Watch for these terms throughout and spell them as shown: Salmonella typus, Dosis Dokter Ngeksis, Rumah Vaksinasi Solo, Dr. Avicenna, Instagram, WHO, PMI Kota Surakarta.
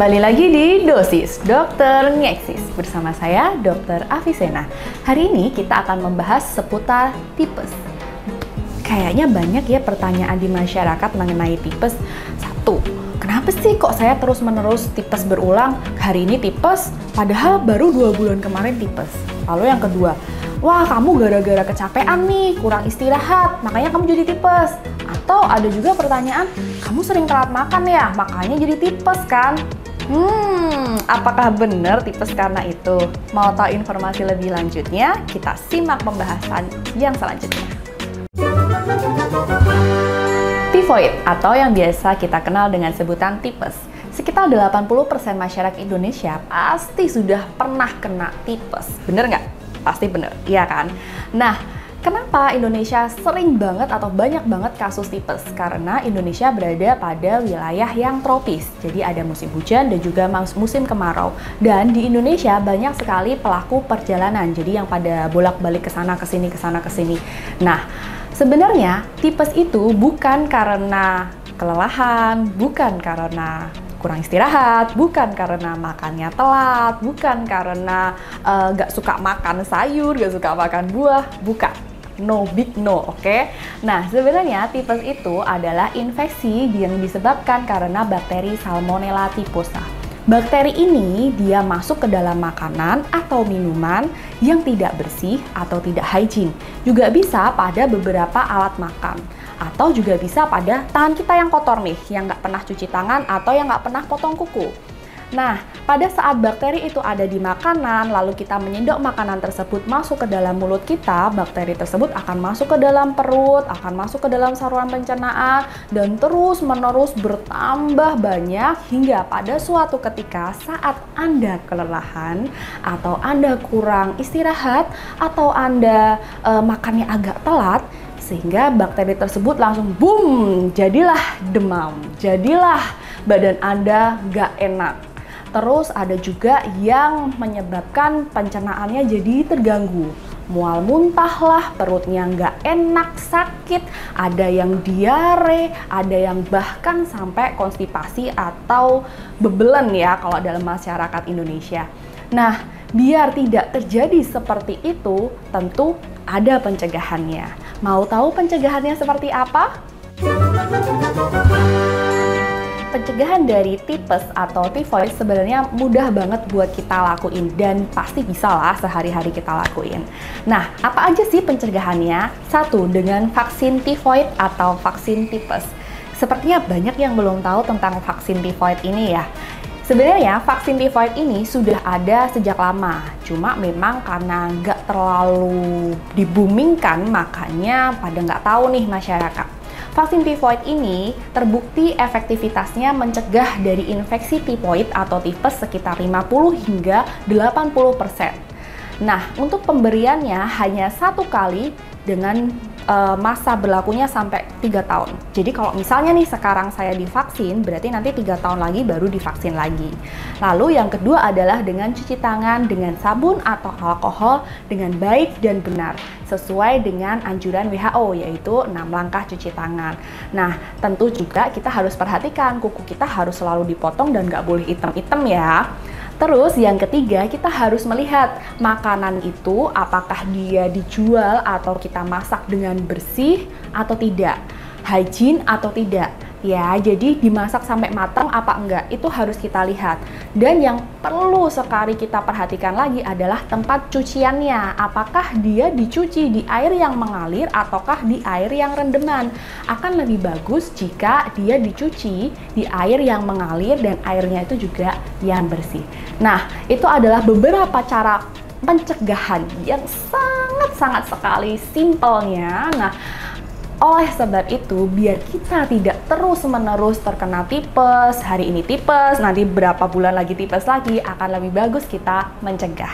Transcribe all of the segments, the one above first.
Kembali lagi di Dosis Dokter Ngeksis bersama saya Dr. Avicenna. Hari ini kita akan membahas seputar tipes. Kayaknya banyak ya pertanyaan di masyarakat mengenai tipes. Satu, kenapa sih kok saya terus-menerus tipes berulang? Hari ini tipes, padahal baru 2 bulan kemarin tipes. Lalu yang kedua, wah kamu gara-gara kecapean nih, kurang istirahat, makanya kamu jadi tipes. Atau ada juga pertanyaan, kamu sering telat makan ya, makanya jadi tipes kan? Apakah benar tipes karena itu? Mau tahu informasi lebih lanjutnya? Kita simak pembahasan yang selanjutnya. Tifoid atau yang biasa kita kenal dengan sebutan tipes. Sekitar 80% masyarakat Indonesia pasti sudah pernah kena tipes. Bener nggak? Pasti bener, iya kan? Nah, kenapa Indonesia sering banget atau banyak banget kasus tipes? Karena Indonesia berada pada wilayah yang tropis. Jadi ada musim hujan dan juga musim kemarau. Dan di Indonesia banyak sekali pelaku perjalanan. Jadi yang pada bolak-balik ke sana ke sini, ke sana ke sini. Nah, sebenarnya tipes itu bukan karena kelelahan, bukan karena kurang istirahat, bukan karena makannya telat, bukan karena gak suka makan sayur, gak suka makan buah, bukan. No big no, oke? Nah, sebenarnya tipes itu adalah infeksi yang disebabkan karena bakteri Salmonella typus. Bakteri ini dia masuk ke dalam makanan atau minuman yang tidak bersih atau tidak hygiene. Juga bisa pada beberapa alat makan. Atau juga bisa pada tangan kita yang kotor nih, yang nggak pernah cuci tangan atau yang nggak pernah potong kuku. Nah, pada saat bakteri itu ada di makanan, lalu kita menyedok makanan tersebut masuk ke dalam mulut kita, bakteri tersebut akan masuk ke dalam perut, akan masuk ke dalam saluran pencernaan, dan terus-menerus bertambah banyak hingga pada suatu ketika saat Anda kelelahan, atau Anda kurang istirahat, atau Anda makannya agak telat, sehingga bakteri tersebut langsung boom, jadilah demam, jadilah badan Anda nggak enak. Terus ada juga yang menyebabkan pencernaannya jadi terganggu. Mual muntah lah, perutnya nggak enak, sakit, ada yang diare, ada yang bahkan sampai konstipasi atau bebelen ya kalau dalam masyarakat Indonesia. Nah, biar tidak terjadi seperti itu, tentu ada pencegahannya. Mau tahu pencegahannya seperti apa? Pencegahan dari tipes atau tifoid sebenarnya mudah banget buat kita lakuin dan pasti bisa lah sehari-hari kita lakuin. Nah, apa aja sih pencegahannya? Satu, dengan vaksin tifoid atau vaksin tipes. Sepertinya banyak yang belum tahu tentang vaksin tifoid ini ya. Sebenarnya vaksin tifoid ini sudah ada sejak lama, cuma memang karena nggak terlalu dibumingkan, makanya pada nggak tahu nih masyarakat. Vaksin tifoid ini terbukti efektivitasnya mencegah dari infeksi tifoid atau tipes sekitar 50 hingga 80%. Nah, untuk pemberiannya hanya 1 kali dengan masa berlakunya sampai 3 tahun. Jadi kalau misalnya nih sekarang saya divaksin, berarti nanti 3 tahun lagi baru divaksin lagi. Lalu yang kedua adalah dengan cuci tangan dengan sabun atau alkohol dengan baik dan benar sesuai dengan anjuran WHO, yaitu 6 langkah cuci tangan. Nah, tentu juga kita harus perhatikan kuku kita harus selalu dipotong dan nggak boleh item-item ya. Terus yang ketiga, kita harus melihat makanan itu apakah dia dijual atau kita masak dengan bersih atau tidak, hygiene atau tidak. Ya, jadi dimasak sampai matang apa enggak, itu harus kita lihat. Dan yang perlu sekali kita perhatikan lagi adalah tempat cuciannya. Apakah dia dicuci di air yang mengalir ataukah di air yang rendeman. Akan lebih bagus jika dia dicuci di air yang mengalir dan airnya itu juga yang bersih. Nah, itu adalah beberapa cara pencegahan yang sangat-sangat sekali simpelnya. Nah, oleh sebab itu, biar kita tidak terus-menerus terkena tipes, hari ini tipes, nanti berapa bulan lagi tipes lagi, akan lebih bagus kita mencegah.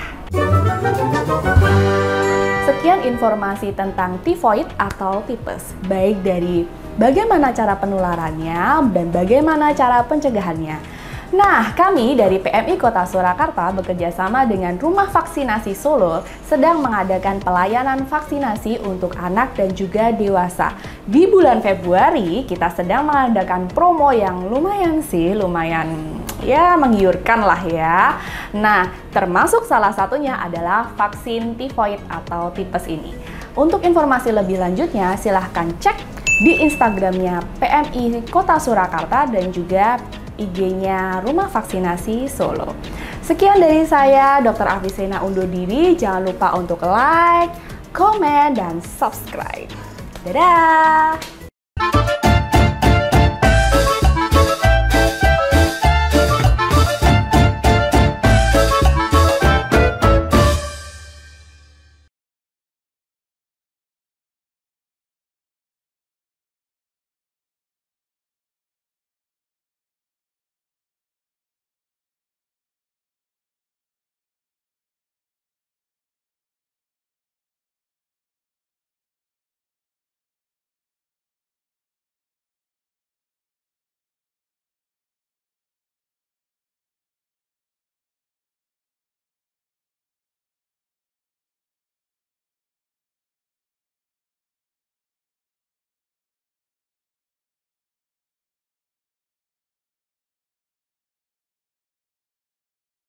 Sekian informasi tentang tifoid atau tipes, baik dari bagaimana cara penularannya dan bagaimana cara pencegahannya. Nah, kami dari PMI Kota Surakarta bekerjasama dengan Rumah Vaksinasi Solo sedang mengadakan pelayanan vaksinasi untuk anak dan juga dewasa. Di bulan Februari, kita sedang mengadakan promo yang lumayan ya menggiurkan lah ya. Nah, termasuk salah satunya adalah vaksin tifoid atau tipes ini. Untuk informasi lebih lanjutnya silahkan cek di Instagramnya PMI Kota Surakarta dan juga IG-nya Rumah Vaksinasi Solo. Sekian dari saya, Dr. Avicenna undur diri. Jangan lupa untuk like, komen, dan subscribe. Dadah!